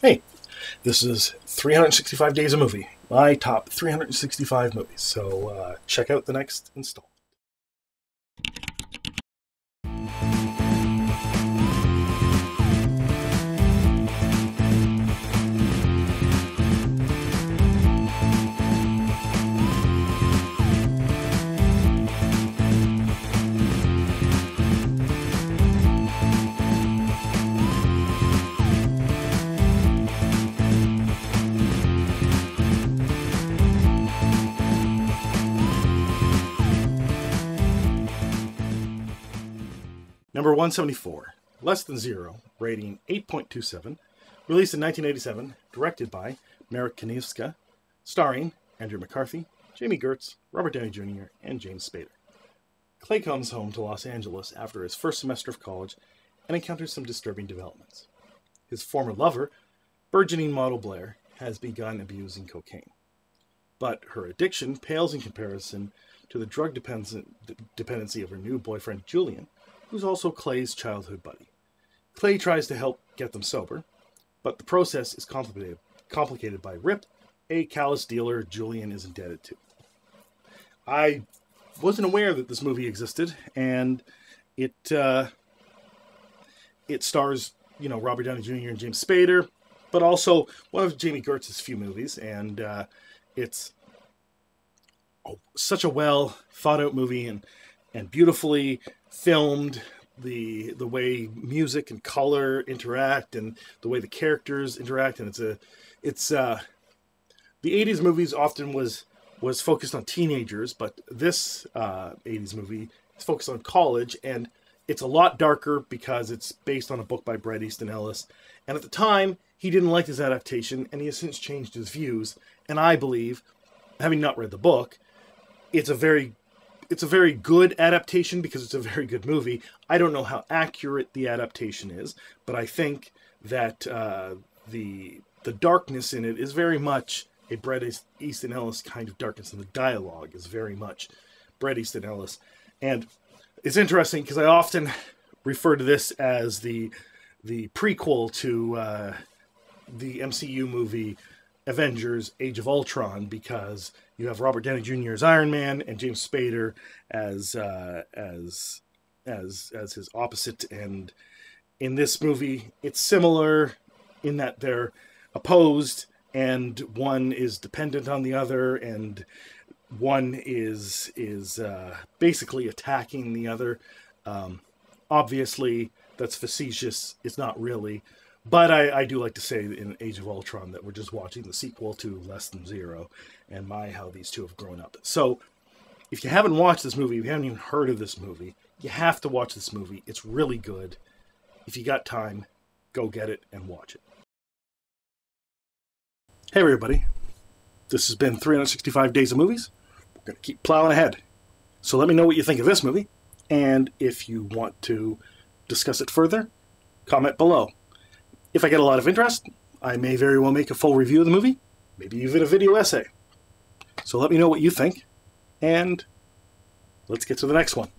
Hey, this is 365 Days of Movie, my top 365 movies, so check out the next install. Number 174, Less Than Zero, rating 8.27, released in 1987, directed by Marek Kanievska, starring Andrew McCarthy, Jami Gertz, Robert Downey Jr., and James Spader. Clay comes home to Los Angeles after his first semester of college and encounters some disturbing developments. His former lover, burgeoning model Blair, has begun abusing cocaine, but her addiction pales in comparison to the drug dependency of her new boyfriend Julian, who's also Clay's childhood buddy. Clay tries to help get them sober, but the process is complicated by Rip, a callous dealer Julian is indebted to. I wasn't aware that this movie existed, and it stars, you know, Robert Downey Jr. and James Spader, but also one of Jami Gertz's few movies, and it's such a well thought out movie and beautifully filmed. The way music and color interact, and the way the characters interact, and the 80s movies often was focused on teenagers, but this 80s movie is focused on college, and it's a lot darker because it's based on a book by Bret Easton Ellis. And at the time, he didn't like this adaptation, and he has since changed his views. And I believe, having not read the book, it's a very good adaptation because it's a very good movie. I don't know how accurate the adaptation is, but I think that the darkness in it is very much a Bret Easton Ellis kind of darkness, and the dialogue is very much Bret Easton Ellis. And it's interesting because I often refer to this as the prequel to the MCU movie Avengers Age of Ultron, because you have Robert Downey Jr. as Iron Man and James Spader as his opposite. And in this movie, it's similar in that they're opposed, and one is dependent on the other, and one is basically attacking the other. Obviously, that's facetious. It's not really. But I do like to say in Age of Ultron that we're just watching the sequel to Less Than Zero, and my, how these two have grown up. So if you haven't watched this movie, if you haven't even heard of this movie, you have to watch this movie. It's really good. If you got time, go get it and watch it. Hey everybody, this has been 365 Days of Movies. We're going to keep plowing ahead. So let me know what you think of this movie, and if you want to discuss it further, comment below. If I get a lot of interest, I may very well make a full review of the movie, maybe even a video essay. So let me know what you think, and let's get to the next one.